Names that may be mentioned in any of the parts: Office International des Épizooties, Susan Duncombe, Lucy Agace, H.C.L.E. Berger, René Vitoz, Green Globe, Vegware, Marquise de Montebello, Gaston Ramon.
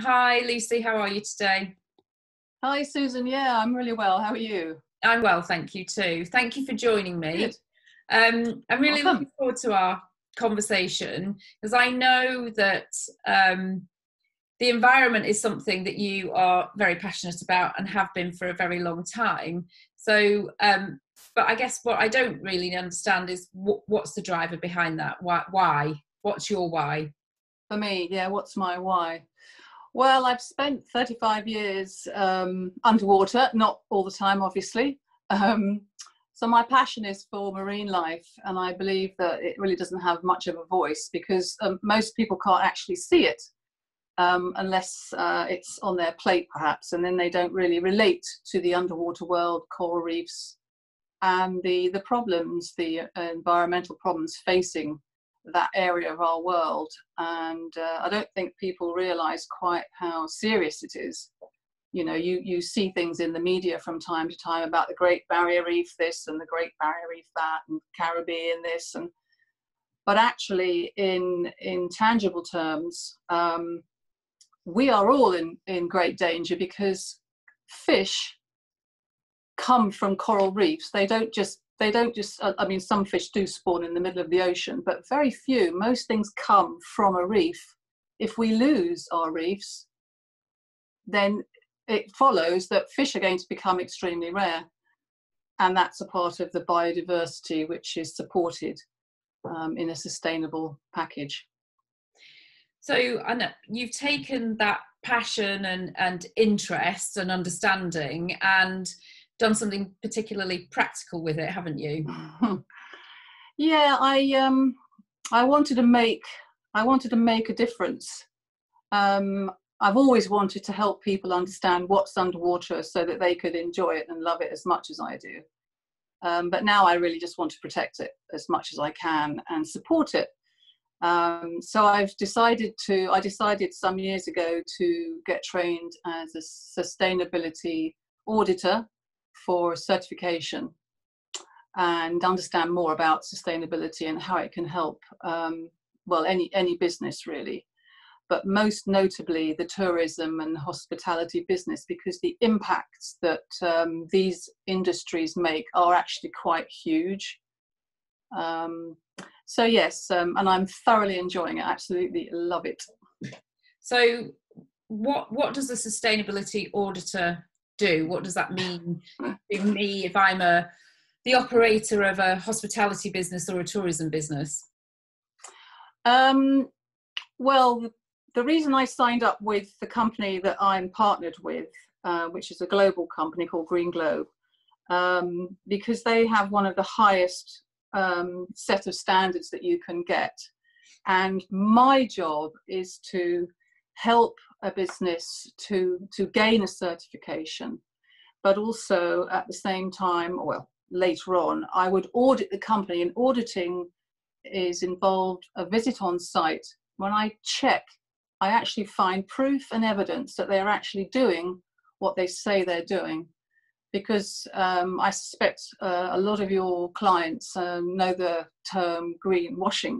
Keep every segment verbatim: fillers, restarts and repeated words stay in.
Hi Lucy, how are you today? Hi Susan, yeah, I'm really well. How are you? I'm well, thank you too. Thank you for joining me. Um, I'm really awesome. looking forward to our conversation, because I know that um, the environment is something that you are very passionate about and have been for a very long time. So, um, but I guess what I don't really understand is wh what's the driver behind that? Why, why? What's your why? For me, yeah, what's my why? Well, I've spent thirty-five years um, underwater, not all the time, obviously. Um, so my passion is for marine life, and I believe that it really doesn't have much of a voice, because um, most people can't actually see it um, unless uh, it's on their plate, perhaps, and then they don't really relate to the underwater world, coral reefs, and the, the problems, the uh, environmental problems facing that area of our world. And uh, I don't think people realize quite how serious it is. You know, you you see things in the media from time to time about the Great Barrier Reef this and the Great Barrier Reef that and Caribbean this, and but actually in in tangible terms, um, we are all in in great danger, because fish come from coral reefs. They don't just They don't just, I mean, some fish do spawn in the middle of the ocean, but very few. Most things come from a reef. If we lose our reefs, then it follows that fish are going to become extremely rare. And that's a part of the biodiversity which is supported um, in a sustainable package. So Anna, you've taken that passion and, and interest and understanding and done something particularly practical with it, haven't you? Yeah, I um, I wanted to make I wanted to make a difference. Um, I've always wanted to help people understand what's underwater, so that they could enjoy it and love it as much as I do. Um, but now I really just want to protect it as much as I can and support it. Um, so I've decided to I decided some years ago to get trained as a sustainability auditor for certification, and understand more about sustainability and how it can help um, well any any business really, but most notably the tourism and hospitality business, because the impacts that um, these industries make are actually quite huge. Um, so yes, um, and I'm thoroughly enjoying it, absolutely love it. So what what does the sustainability auditor do? What does that mean to me if I'm a the operator of a hospitality business or a tourism business? Um, well, the reason I signed up with the company that I'm partnered with, uh, which is a global company called Green Globe, um, because they have one of the highest um, set of standards that you can get, and my job is to help a business to to gain a certification, but also at the same time, well, later on, I would audit the company, and auditing is involved a visit on site. When I check, I actually find proof and evidence that they're actually doing what they say they're doing, because um, I suspect uh, a lot of your clients uh, know the term greenwashing,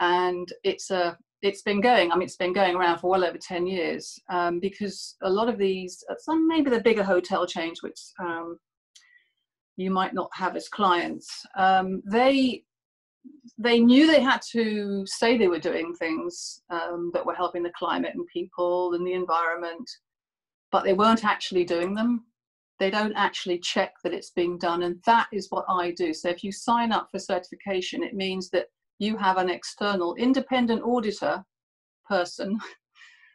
and it's a It's been going, I mean, it's been going around for well over ten years, um, because a lot of these, some maybe the bigger hotel chains, which um, you might not have as clients, um, they, they knew they had to say they were doing things um, that were helping the climate and people and the environment, but they weren't actually doing them. They don't actually check that it's being done, and that is what I do. So if you sign up for certification, it means that you have an external independent auditor person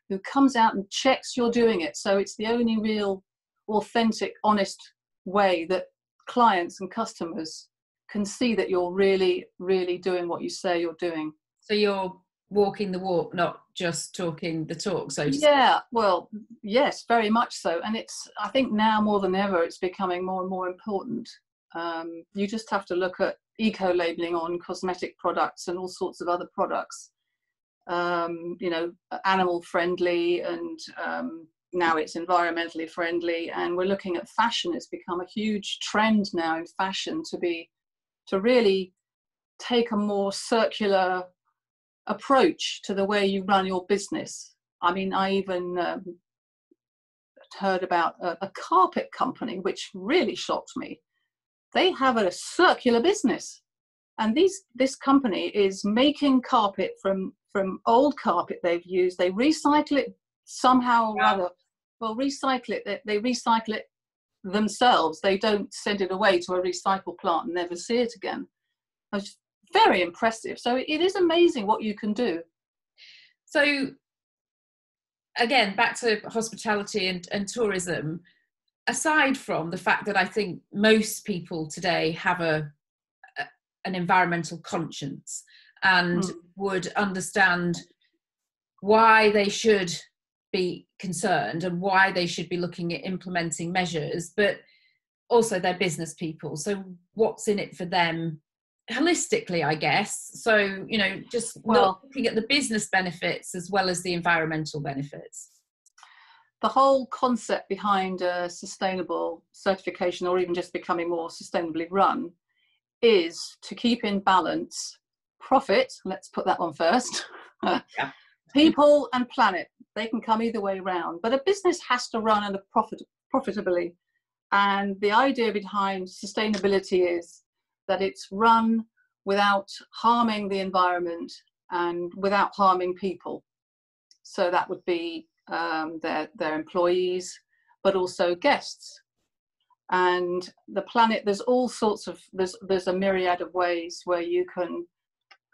who comes out and checks you're doing it. So it's the only real, authentic, honest way that clients and customers can see that you're really, really doing what you say you're doing. So you're walking the walk, not just talking the talk. So to yeah, well, yes, very much so. And it's, I think now more than ever, it's becoming more and more important. Um, you just have to look at eco-labelling on cosmetic products and all sorts of other products, um, you know, animal friendly, and um, now it's environmentally friendly, and we're looking at fashion. It's become a huge trend now in fashion to be, to really take a more circular approach to the way you run your business. I mean, I even um, heard about a, a carpet company, which really shocked me. They have a circular business. And these, this company is making carpet from, from old carpet they've used. They recycle it somehow or yeah. other. Well, recycle it. They, they recycle it themselves. They don't send it away to a recycle plant and never see it again. I was very impressive. So it is amazing what you can do. So again, back to hospitality and, and tourism, aside from the fact that I think most people today have a, a an environmental conscience and mm. would understand why they should be concerned and why they should be looking at implementing measures, but also they're business people. So what's in it for them holistically, I guess? So, you know, just well, not looking at the business benefits as well as the environmental benefits. The whole concept behind a sustainable certification, or even just becoming more sustainably run, is to keep in balance profit, let's put that one first, yeah. people and planet. They can come either way around, but a business has to run and profit profitably. And the idea behind sustainability is that it's run without harming the environment and without harming people. So that would be um, their, their employees, but also guests. And the planet, there's all sorts of, there's, there's a myriad of ways where you can,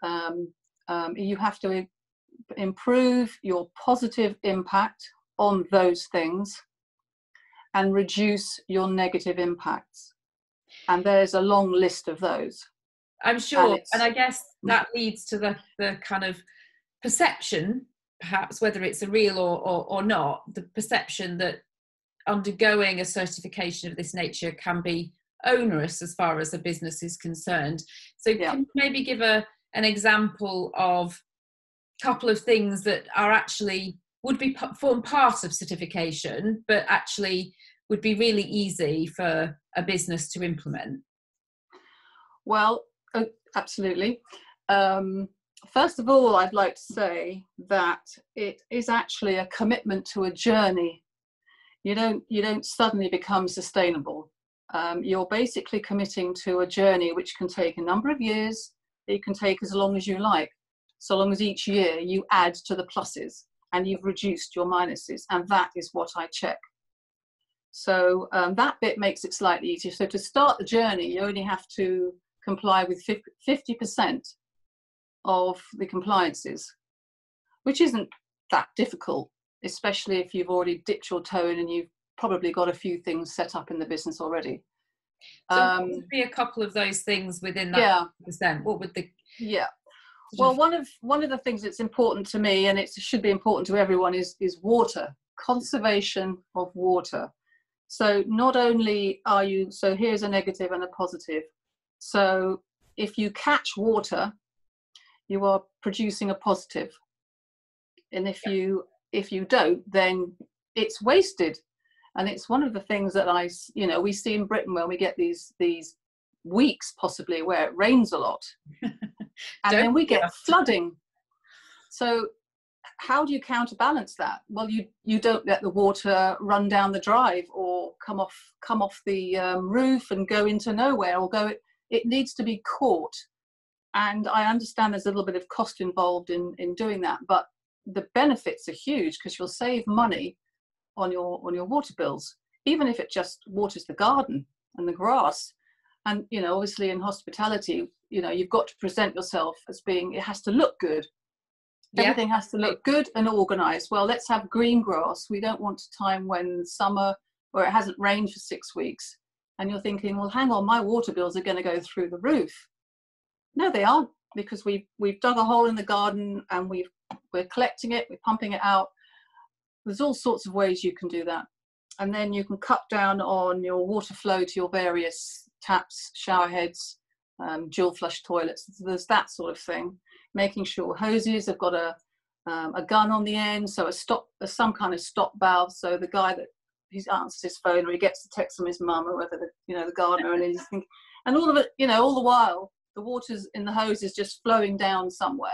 um, um, you have to improve your positive impact on those things and reduce your negative impacts. And there's a long list of those. I'm sure. And, and I guess that leads to the, the kind of perception, perhaps, whether it's a real or, or, or not, the perception that undergoing a certification of this nature can be onerous as far as a business is concerned. So yeah. can you maybe give a, an example of a couple of things that are actually, would be form part of certification, but actually would be really easy for a business to implement? Well, uh, absolutely. Um, first of all, I'd like to say that it is actually a commitment to a journey. You don't, you don't suddenly become sustainable. Um, you're basically committing to a journey which can take a number of years. It can take as long as you like, so long as each year you add to the pluses and you've reduced your minuses. And that is what I check. So um, that bit makes it slightly easier. So to start the journey, you only have to comply with fifty percent of the compliances, which isn't that difficult, especially if you've already dipped your toe in and you've probably got a few things set up in the business already. So um, what would be a couple of those things within that yeah. percent? What would the... Yeah. Well, one of, one of the things that's important to me, and it should be important to everyone, is, is water, conservation of water. So not only are you, so here's a negative and a positive. So if you catch water, you are producing a positive. And if you, if you don't, then it's wasted. And it's one of the things that I, you know, we see in Britain when we get these, these weeks possibly where it rains a lot. And then we get flooding. So how do you counterbalance that? Well, you, you don't let the water run down the drive or come off, come off the um, roof and go into nowhere, or go, it, it needs to be caught. And I understand there's a little bit of cost involved in, in doing that, but the benefits are huge because you'll save money on your, on your water bills, even if it just waters the garden and the grass. And, you know, obviously in hospitality, you know, you've got to present yourself as being, it has to look good. Yeah. Everything has to look good and organised. Well, let's have green grass. We don't want a time when summer where it hasn't rained for six weeks and you're thinking, well, hang on, my water bills are going to go through the roof. No, they aren't, because we've, we've dug a hole in the garden and we've, we're collecting it, we're pumping it out. There's all sorts of ways you can do that. And then you can cut down on your water flow to your various taps, shower heads, um, dual flush toilets. There's that sort of thing. Making sure hoses have got a um, a gun on the end, so a stop, some kind of stop valve. So the guy that he answers his phone, or he gets a text from his mum, or whether the, you know, the gardener, and he's thinking, and all of it, you know, all the while the water's in the hose is just flowing down somewhere,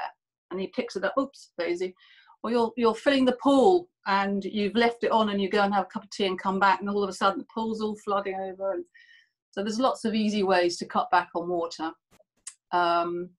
and he picks it up. Oops, Daisy. or you're, you're filling the pool and you've left it on and you go and have a cup of tea and come back and all of a sudden the pool's all flooding over. And so there's lots of easy ways to cut back on water um,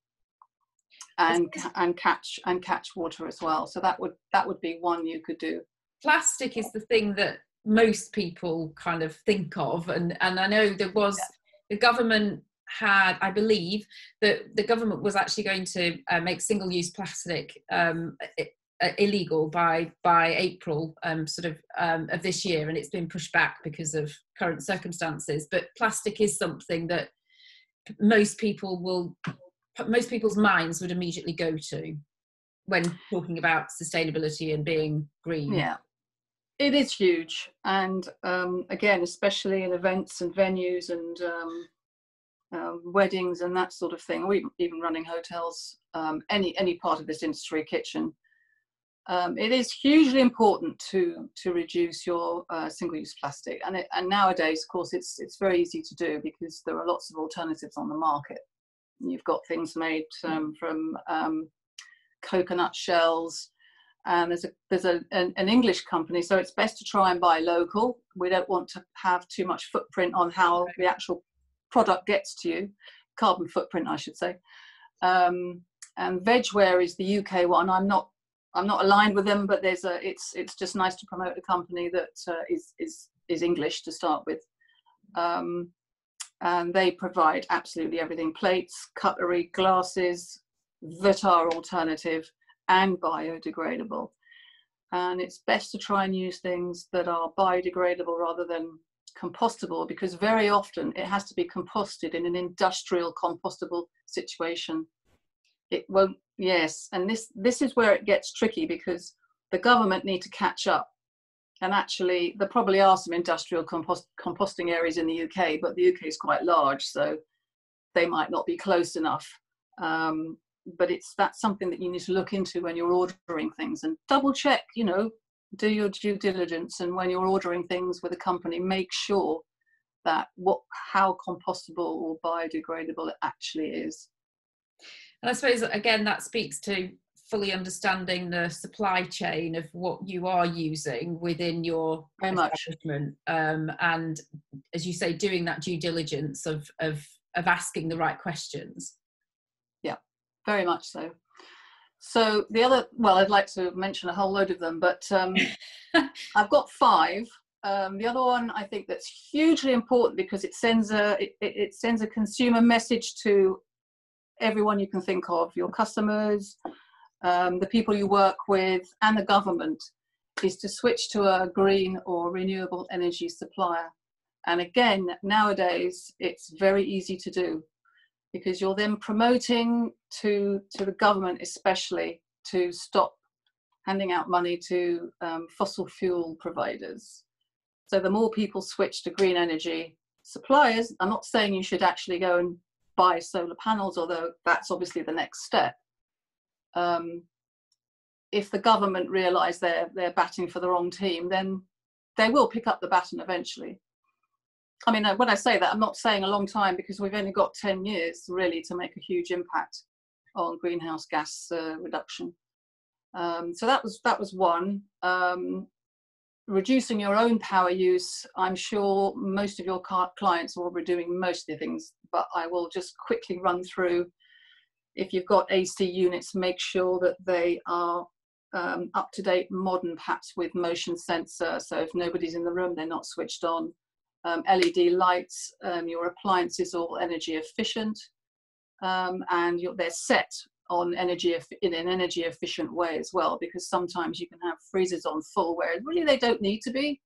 and, and, catch, and catch water as well. So that would, that would be one you could do. Plastic is the thing that most people kind of think of. And, and I know there was, yeah. the government had, I believe, that the government was actually going to uh, make single-use plastic um, it, uh, illegal by, by April um, sort of um, of this year. And it's been pushed back because of current circumstances. But plastic is something that most people will, most people's minds would immediately go to when talking about sustainability and being green. Yeah. It is huge, and um, again, especially in events and venues and um, uh, weddings and that sort of thing, or even running hotels, um, any any part of this industry, kitchen, um, it is hugely important to to reduce your uh, single-use plastic. And it, and nowadays, of course, it's it's very easy to do because there are lots of alternatives on the market. You've got things made um, from um, coconut shells. And there's, a, there's a, an, an English company, so it's best to try and buy local. We don't want to have too much footprint on how the actual product gets to you. Carbon footprint, I should say. Um, and Vegware is the U K one. I'm not, I'm not aligned with them, but there's a, it's, it's just nice to promote a company that uh, is, is, is English to start with. Um, and they provide absolutely everything. Plates, cutlery, glasses that are alternative and biodegradable, and it's best to try and use things that are biodegradable rather than compostable, because very often it has to be composted in an industrial compostable situation. It won't, yes, and this this is where it gets tricky, because the government need to catch up, and actually there probably are some industrial compost, composting areas in the U K, but the U K is quite large, so they might not be close enough. Um, but it's that's something that you need to look into when you're ordering things, and double check, you know, do your due diligence, and when you're ordering things with a company, make sure that what how compostable or biodegradable it actually is. And I suppose again that speaks to fully understanding the supply chain of what you are using within your very much um, and as you say, doing that due diligence of of of asking the right questions. Yeah, very much so. So the other, well, I'd like to mention a whole load of them, but um, I've got five. Um, the other one I think that's hugely important, because it sends a it, it sends a consumer message to everyone you can think of, your customers, um, the people you work with, and the government, is to switch to a green or renewable energy supplier. And again, nowadays it's very easy to do, because you're then promoting to, to the government especially to stop handing out money to um, fossil fuel providers. So the more people switch to green energy suppliers, I'm not saying you should actually go and buy solar panels, although that's obviously the next step. Um, if the government realise they're, they're batting for the wrong team, then they will pick up the baton eventually. I mean, when I say that, I'm not saying a long time, because we've only got ten years really to make a huge impact on greenhouse gas uh, reduction. Um, so that was, that was one. Um, reducing your own power use. I'm sure most of your clients will be doing most of the things, but I will just quickly run through. If you've got A C units, make sure that they are um, up to date, modern, perhaps with motion sensor. So if nobody's in the room, they're not switched on. Um, L E D lights, um, your appliances all energy efficient, um, and you're, they're set on energy in an energy efficient way as well, because sometimes you can have freezers on full where really they don't need to be.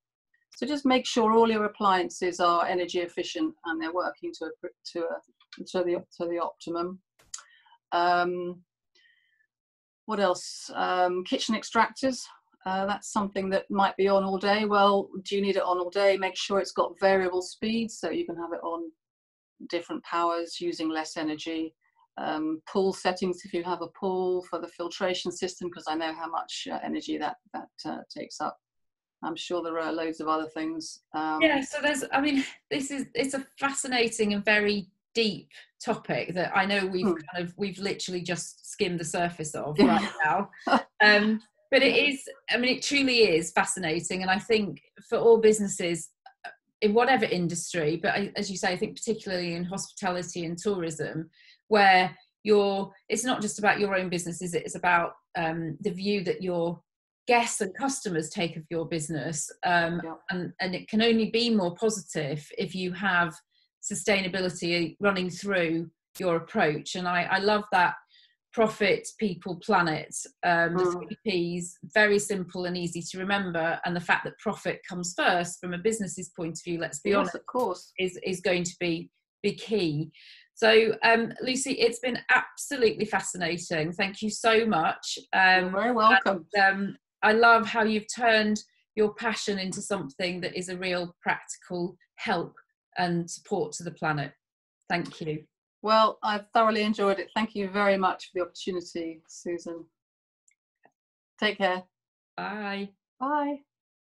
So just make sure all your appliances are energy efficient and they're working to a, to a, to the to the optimum. Um, what else? Um, kitchen extractors. Uh, that's something that might be on all day. Well, do you need it on all day? Make sure it's got variable speed, so you can have it on different powers using less energy. Um, pool settings, if you have a pool, for the filtration system, because I know how much uh, energy that, that uh, takes up. I'm sure there are loads of other things. Um, yeah, so there's, I mean, this is, it's a fascinating and very deep topic that I know we've hmm. kind of, we've literally just skimmed the surface of right now. Um, But it is, I mean, it truly is fascinating. And I think for all businesses, in whatever industry, but I, as you say, I think particularly in hospitality and tourism, where you're, it's not just about your own business, is it? It's about um, the view that your guests and customers take of your business. Um, yeah. and, and it can only be more positive if you have sustainability running through your approach. And I, I love that. Profit, people, planet, um, the three P's, very simple and easy to remember. And the fact that profit comes first from a business's point of view, let's be yes, honest, of course, is, is going to be, be key. So, um, Lucy, it's been absolutely fascinating. Thank you so much. Um, You're very welcome. And, um, I love how you've turned your passion into something that is a real practical help and support to the planet. Thank you. Well, I've thoroughly enjoyed it. Thank you very much for the opportunity, Susan. Take care. Bye. Bye.